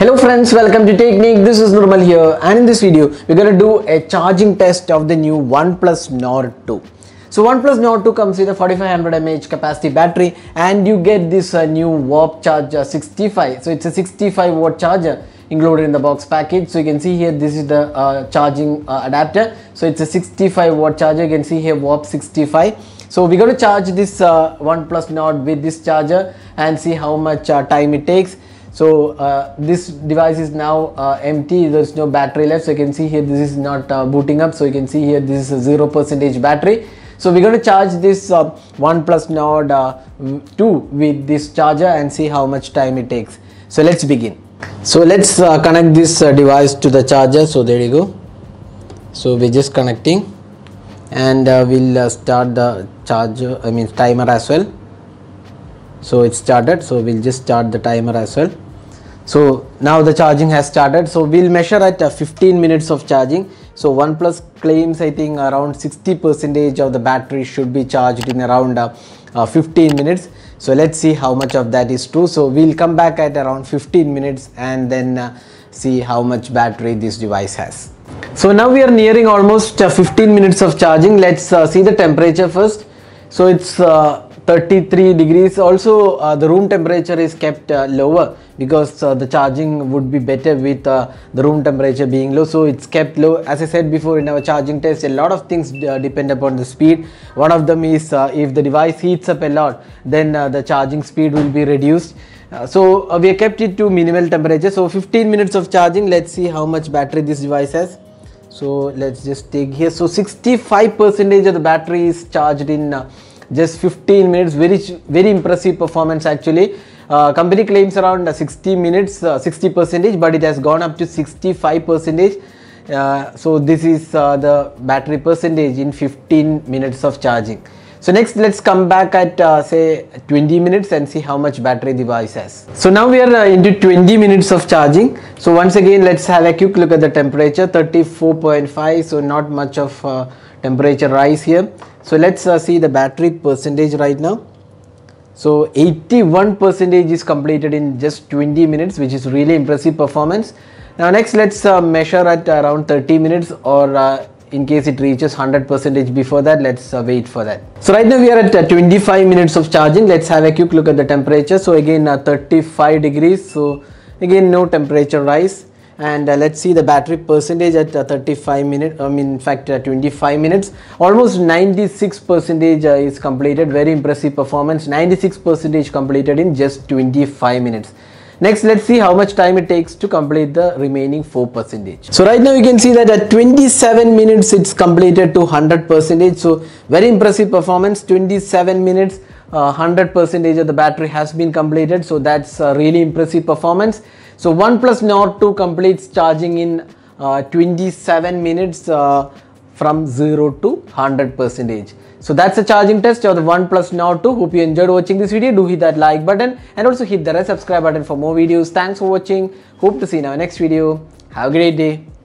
Hello friends, welcome to Technique. This is Nurmal here, and in this video we're going to do a charging test of the new OnePlus Nord 2. So OnePlus Nord 2 comes with a 4500 mAh capacity battery, and you get this new warp charger 65. So it's a 65 watt charger included in the box package. So you can see here, this is the charging adapter. So it's a 65 watt charger. You can see here warp 65. So we're going to charge this OnePlus Nord with this charger and see how much time it takes. So this device is now empty, there's no battery left. So you can see here this is not booting up. So you can see here this is a 0% battery. So we're going to charge this OnePlus Nord 2 with this charger and see how much time it takes. So let's begin. So let's connect this device to the charger. So there you go. So we're just connecting, and we'll start the charger, I mean timer as well. So it's started, so we'll just start the timer as well. So now the charging has started. So we'll measure at 15 minutes of charging. So OnePlus claims, I think, around 60% of the battery should be charged in around 15 minutes. So let's see how much of that is true. So we'll come back at around 15 minutes and then see how much battery this device has. So now we are nearing almost 15 minutes of charging. Let's see the temperature first. So it's 33 degrees. Also the room temperature is kept lower because the charging would be better with the room temperature being low. So it's kept low. As I said before in our charging test, a lot of things depend upon the speed. One of them is if the device heats up a lot, then the charging speed will be reduced. So we kept it to minimal temperature. So 15 minutes of charging. Let's see how much battery this device has. So let's just take here. So 65% of the battery is charged in just 15 minutes. Very impressive performance actually. Company claims around 60 minutes, 60%, but it has gone up to 65%. So this is the battery percentage in 15 minutes of charging. So next, let's come back at say 20 minutes and see how much battery device has. So now we are into 20 minutes of charging. So once again, let's have a quick look at the temperature. 34.5, so not much of temperature rise here. So let's see the battery percentage right now. So 81% is completed in just 20 minutes, which is really impressive performance. Now next, let's measure at around 30 minutes or in case it reaches 100% before that, let's wait for that. So right now we are at 25 minutes of charging. Let's have a quick look at the temperature. So again 35 degrees. So again no temperature rise. And let's see the battery percentage at 25 minutes. Almost 96% is completed. Very impressive performance. 96% completed in just 25 minutes. Next, let's see how much time it takes to complete the remaining 4%. So right now you can see that at 27 minutes it's completed to 100%. So very impressive performance. 27 minutes, 100% of the battery has been completed. So that's a really impressive performance. So OnePlus Nord 2 completes charging in 27 minutes from 0 to 100%. So that's the charging test of the OnePlus Nord 2. Hope you enjoyed watching this video. Do hit that like button and also hit the red subscribe button for more videos. Thanks for watching. Hope to see you in our next video. Have a great day.